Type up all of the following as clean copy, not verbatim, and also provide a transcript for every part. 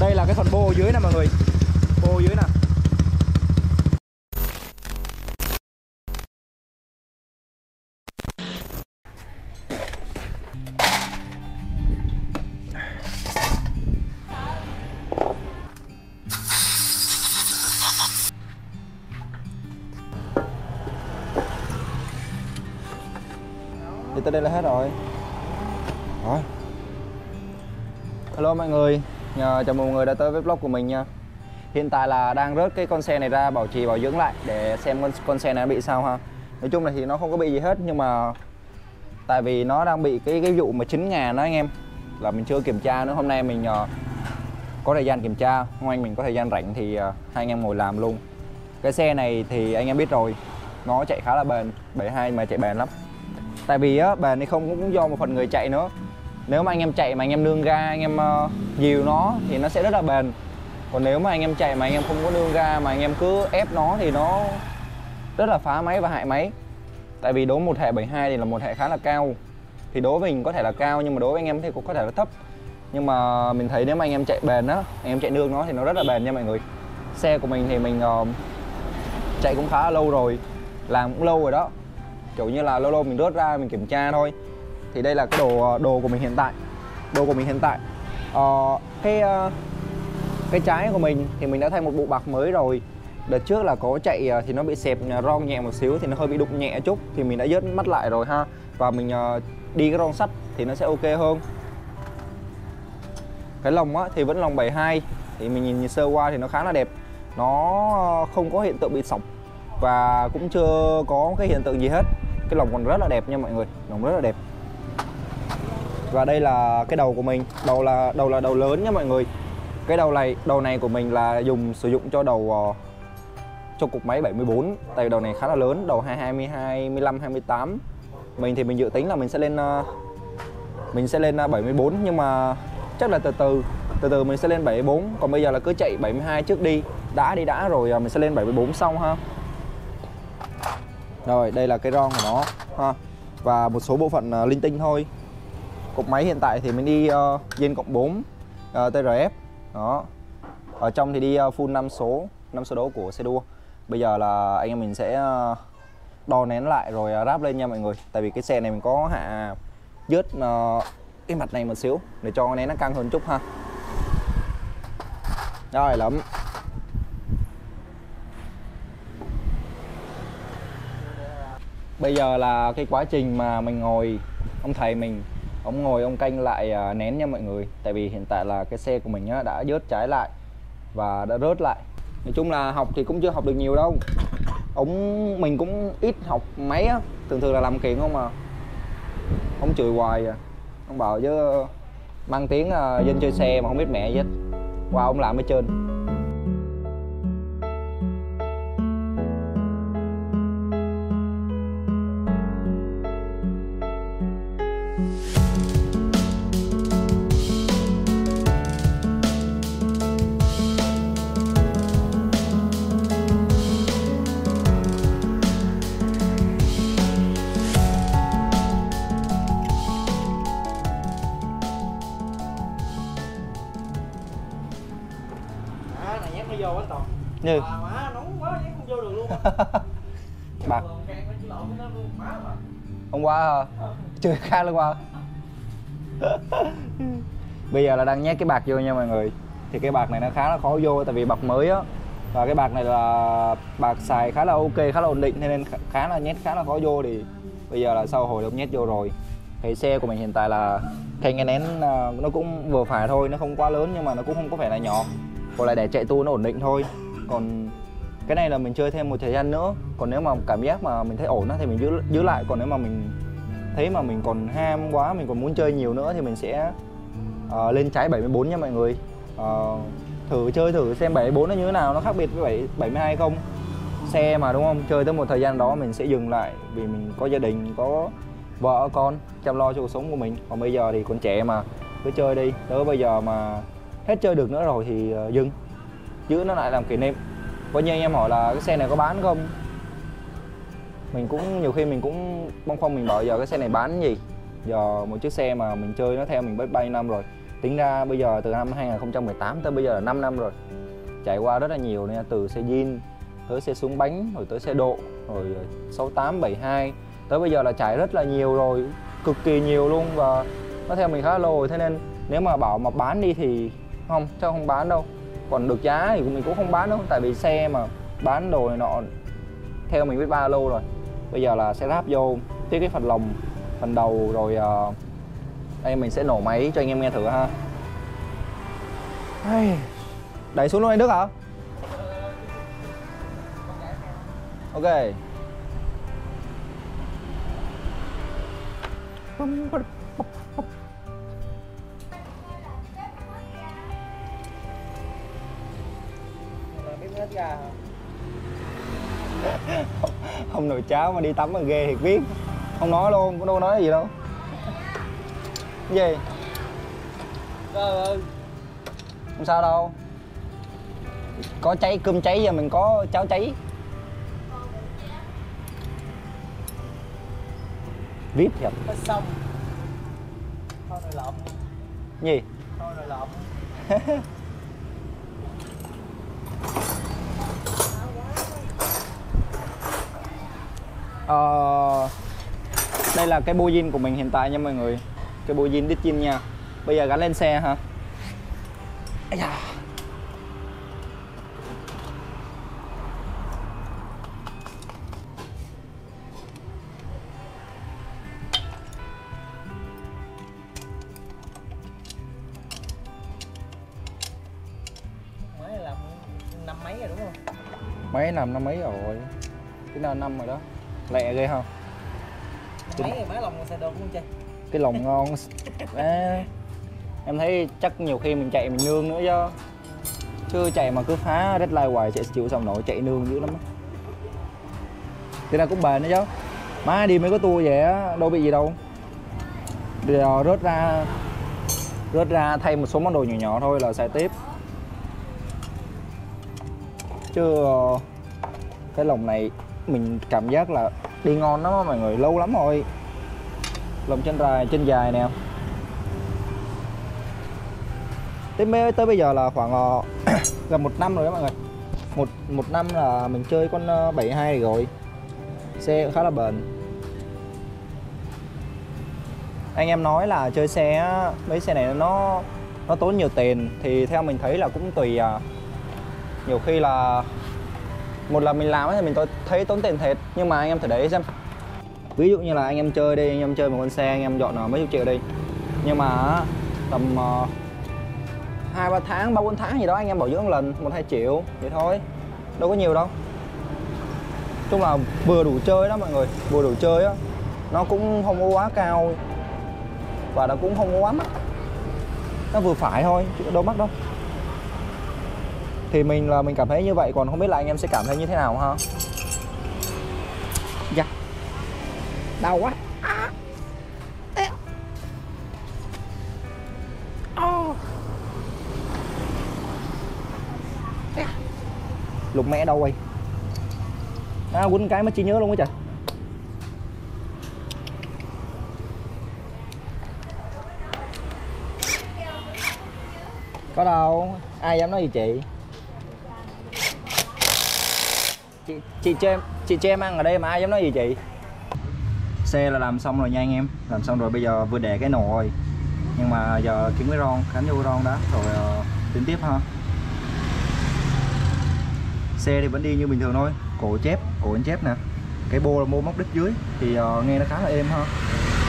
Đây là cái phần bô dưới nè mọi người, bô dưới nè. Thì tới đây là hết rồi. Rồi. Hello mọi người, chào mừng mọi người đã tới với vlog của mình nha. Hiện tại là đang rớt cái con xe này ra bảo trì bảo dưỡng lại để xem con xe này nó bị sao ha. Nói chung là thì nó không có bị gì hết, nhưng mà tại vì nó đang bị cái vụ mà 9.000 đó anh em, là mình chưa kiểm tra nữa. Hôm nay mình có thời gian kiểm tra, hôm nay mình có thời gian rảnh thì hai anh em ngồi làm luôn. Cái xe này thì anh em biết rồi, nó chạy khá là bền, 72 mà chạy bền lắm. Tại vì á, bền hay không cũng do một phần người chạy nữa. Nếu mà anh em chạy mà anh em nương ga, anh em dìu nó thì nó sẽ rất là bền. Còn nếu mà anh em chạy mà anh em không có nương ga mà anh em cứ ép nó thì nó rất là phá máy và hại máy. Tại vì đối với một hệ 72 thì là một hệ khá là cao. Thì đối với mình có thể là cao, nhưng mà đối với anh em thì cũng có thể là thấp. Nhưng mà mình thấy nếu mà anh em chạy bền á, anh em chạy nương nó thì nó rất là bền nha mọi người. Xe của mình thì mình chạy cũng khá là lâu rồi, làm cũng lâu rồi đó, kiểu như là lâu lâu mình rớt ra mình kiểm tra thôi. Thì đây là cái đồ của mình hiện tại. Cái trái của mình thì mình đã thay một bộ bạc mới rồi. Đợt trước là có chạy thì nó bị xẹp ron nhẹ một xíu, thì nó hơi bị đụng nhẹ chút, thì mình đã vớt mắt lại rồi ha. Và mình đi cái ron sắt thì nó sẽ ok hơn. Cái lồng á, thì vẫn lồng 72. Thì mình nhìn sơ qua thì nó khá là đẹp, nó không có hiện tượng bị sọc và cũng chưa có cái hiện tượng gì hết. Cái lồng còn rất là đẹp nha mọi người, lồng rất là đẹp. Và đây là cái đầu của mình, đầu lớn nha mọi người. Cái đầu này của mình là sử dụng cho đầu cho cục máy 74. Tại vì đầu này khá là lớn, đầu 22, 25, 28. Mình thì mình dự tính là mình sẽ lên 74, nhưng mà chắc là từ từ mình sẽ lên 74. Còn bây giờ là cứ chạy 72 trước đi đã rồi mình sẽ lên 74 xong ha. Rồi đây là cái ron của nó ha. Và một số bộ phận linh tinh thôi. Cục máy hiện tại thì mình đi gen cộng 4 TRF đó. Ở trong thì đi full 5 số đấu của xe đua. Bây giờ là anh em mình sẽ đo nén lại rồi ráp lên nha mọi người. Tại vì cái xe này mình có hạ vớt cái mặt này một xíu để cho nén nó căng hơn chút ha. Rồi lắm. Bây giờ là cái quá trình mà mình ngồi, ông thầy mình, ông ngồi ông canh lại nén nha mọi người. Tại vì hiện tại là cái xe của mình đã vớt trái lại và đã rớt lại. Nói chung là học thì cũng chưa học được nhiều đâu, mình cũng ít học máy á, thường là làm kiện không à. Ông chửi hoài à, ông bảo chứ mang tiếng dân chơi xe mà không biết mẹ gì hết, qua ông làm hết trơn. Như má nóng quá chứ không vô được luôn. Bạc. Hôm qua chơi khá là qua. Bây giờ là đang nhét cái bạc vô nha mọi người. Thì cái bạc này nó khá là khó vô, tại vì bạc mới á. Và cái bạc này là bạc xài khá là ok, khá là ổn định, nên khá là nhét khá là khó vô. Thì bây giờ là sau hồi được nhét vô rồi. Thì xe của mình hiện tại là cái nén nó cũng vừa phải thôi, nó không quá lớn nhưng mà nó cũng không có phải là nhỏ. Còn lại để chạy tour nó ổn định thôi. Còn cái này là mình chơi thêm một thời gian nữa. Còn nếu mà cảm giác mà mình thấy ổn thì mình giữ lại. Còn nếu mà mình thấy mà mình còn ham quá, mình còn muốn chơi nhiều nữa thì mình sẽ lên trái 74 nha mọi người. Thử chơi thử xem 74 nó như thế nào, nó khác biệt với 72 không. Xe mà đúng không, chơi tới một thời gian đó mình sẽ dừng lại. Vì mình có gia đình, có vợ con chăm lo cho cuộc sống của mình. Còn bây giờ thì còn trẻ mà, cứ chơi đi. Tới bây giờ mà hết chơi được nữa rồi thì dừng, giữ nó lại làm kỷ niệm. Có như anh em hỏi là cái xe này có bán không, mình cũng nhiều khi mình cũng băn khoăn, mình bảo giờ cái xe này bán gì. Giờ một chiếc xe mà mình chơi nó theo mình biết bao nhiêu năm rồi, Tính ra bây giờ từ năm 2018 tới bây giờ là 5 năm rồi, trải qua rất là nhiều, nên từ xe jean tới xe xuống bánh rồi tới xe độ rồi 68, 72 tới bây giờ là trải rất là nhiều rồi, cực kỳ nhiều luôn, và nó theo mình khá là lâu rồi. Thế nên nếu mà bảo mà bán đi thì không, chắc không bán đâu, còn được giá thì mình cũng không bán đâu, tại vì xe mà bán đồ này nọ theo mình biết ba lâu rồi. Bây giờ là sẽ ráp vô tiếp cái phần lồng, phần đầu, rồi đây mình sẽ nổ máy cho anh em nghe thử ha. Đẩy xuống luôn anh Đức hả? Ok. Không nồi cháo mà đi tắm mà ghê thiệt, biết không nói luôn, có đâu nói gì đâu. Gì? Trời ơi. Không sao đâu. Có cháy, cơm cháy giờ mình có cháo cháy. Vip thiệt. Hết xong. Thôi nồi lộn. Gì? Thôi nồi lộn. Đây là cái bô zin của mình hiện tại nha mọi người. Cái bô zin đít zin nha. Bây giờ gắn lên xe hả? Máy làm năm mấy rồi đúng không? Máy làm năm mấy rồi. Tính là năm rồi đó. Lẹ ghê không? Máy thì máy lòng xe đồ cũng chơi. Cái lòng ngon à, em thấy chắc nhiều khi mình chạy mình nương nữa chứ chạy mà cứ phá deadline hoài chạy chịu xong nổi, chạy nương dữ lắm á. Thế là cũng bền đó chứ. Má đi mấy cái tour về á đâu bị gì đâu. Rồi rớt ra thay một số món đồ nhỏ nhỏ thôi là xài tiếp. Chứ cái lồng này mình cảm giác là đi ngon lắm đó mọi người, lâu lắm rồi. Lồng trên dài nè. Tới bây giờ là khoảng gần 1 năm rồi đó mọi người. Một năm là mình chơi con 72 này rồi. Xe cũng khá là bền. Anh em nói là chơi xe, mấy xe này nó tốn nhiều tiền. Thì theo mình thấy là cũng tùy à. Nhiều khi là một là mình làm thì mình thấy tốn tiền thiệt, nhưng mà anh em thử để ý xem. Ví dụ như là anh em chơi đi, anh em chơi một con xe anh em dọn mấy chục triệu đi, nhưng mà tầm 2-3 tháng, 3-4 tháng gì đó anh em bảo dưỡng lần 1-2 triệu vậy thôi, đâu có nhiều đâu. Chung là vừa đủ chơi đó mọi người, vừa đủ chơi á, nó cũng không có quá cao và nó cũng không có quá mắc, nó vừa phải thôi chứ đâu mắc đâu. Thì mình cảm thấy như vậy, còn không biết là anh em sẽ cảm thấy như thế nào ha. Dạ. Đau quá. Lục mẹ đâu rồi. À, quýnh cái mới chỉ nhớ luôn á trời. Có đâu, ai dám nói gì chị. Chị cho em ăn ở đây mà ai dám nói gì chị. Xe là làm xong rồi nha anh em, làm xong rồi, bây giờ vừa đẻ cái nổ rồi, nhưng mà giờ kiếm cái ron cắn vô ron đó rồi tính tiếp ha. Xe thì vẫn đi như bình thường thôi, cổ anh chép nè, cái bô là mô móc đít dưới thì nghe nó khá là êm ha,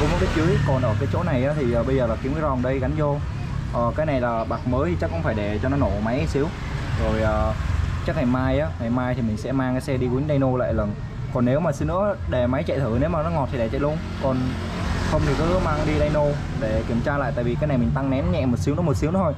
bô móc đít dưới. Còn ở cái chỗ này á, thì bây giờ là kiếm cái ron đây gắn vô. Cái này là bạc mới thì chắc cũng phải để cho nó nổ máy xíu rồi. Chắc ngày mai thì mình sẽ mang cái xe đi quýnh dyno lại lần. Còn nếu mà xin nữa để máy chạy thử, nếu mà nó ngọt thì để chạy luôn, còn không thì cứ mang đi dyno để kiểm tra lại. Tại vì cái này mình tăng nén nhẹ một xíu nữa thôi,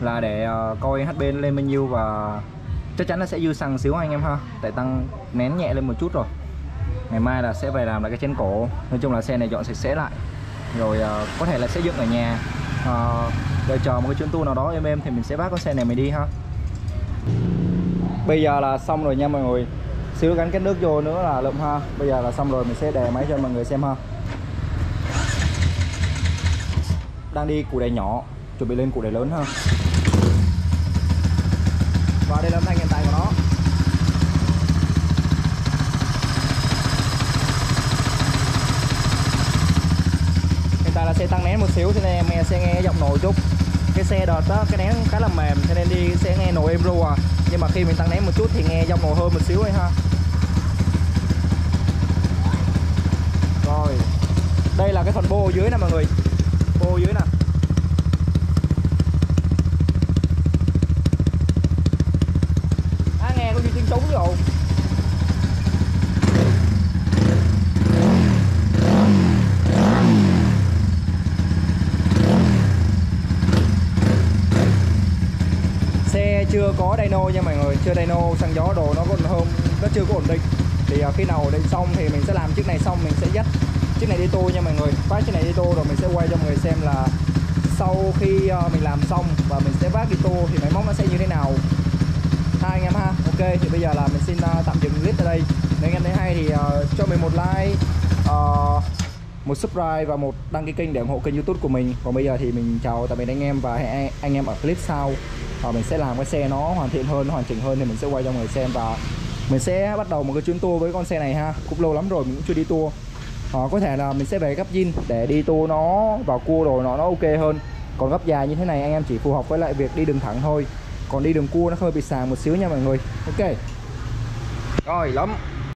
là để coi HP lên bao nhiêu, và chắc chắn nó sẽ dư xăng xíu anh em ha, tại tăng nén nhẹ lên một chút rồi. Ngày mai là sẽ về làm lại cái chén cổ. Nói chung là xe này dọn sạch sẽ lại rồi, có thể là sẽ dựng ở nhà, đợi chờ một cái chuyến tour nào đó em thì mình sẽ vác con xe này mình đi ha. Bây giờ là xong rồi nha mọi người, xíu gắn cái nước vô nữa là lụm ha. Bây giờ là xong rồi, mình sẽ đè máy cho mọi người xem ha. Đang đi củ đè nhỏ chuẩn bị lên cụ để lớn hơn. Và đây là âm thanh hiện tại của nó. Hiện tại là xe tăng nén một xíu cho nên em nghe, sẽ nghe giọng nổi chút. Cái xe đợt đó cái nén khá là mềm cho nên đi sẽ nghe nổi êm ru à. Nhưng mà khi mình tăng nén một chút thì nghe giọng nổi hơn một xíu ấy ha. Rồi. Đây là cái phần bô dưới nè mọi người. Bô dưới nè. Nghe có gì tiếng trống rồi. Xe chưa có dyno nha mọi người, chưa dyno xăng gió đồ nó còn hơn, nó chưa có ổn định. Thì khi nào ổn định xong thì mình sẽ làm chiếc này xong, mình sẽ dắt chiếc này đi tour nha mọi người. Vác chiếc này đi tour rồi mình sẽ quay cho mọi người xem là sau khi mình làm xong và mình sẽ vác đi tour thì máy móc nó sẽ như thế nào. Hai anh em ha. Ok thì bây giờ là mình xin tạm dừng clip tại đây. Nếu anh em thấy hay thì cho mình một like, một subscribe và một đăng ký kênh để ủng hộ kênh YouTube của mình. Còn bây giờ thì mình chào tạm biệt anh em và hẹn anh em ở clip sau. Mình sẽ làm cái xe nó hoàn thiện hơn, hoàn chỉnh hơn thì mình sẽ quay cho mọi người xem và mình sẽ bắt đầu một cái chuyến tour với con xe này ha. Cũng lâu lắm rồi mình cũng chưa đi tour. Có thể là mình sẽ về gấp zin để đi tour nó vào cua rồi nó ok hơn. Còn gấp dài như thế này anh em chỉ phù hợp với lại việc đi đường thẳng thôi. Còn đi đường cua nó hơi bị sàn một xíu nha mọi người. Ok. Rồi lắm.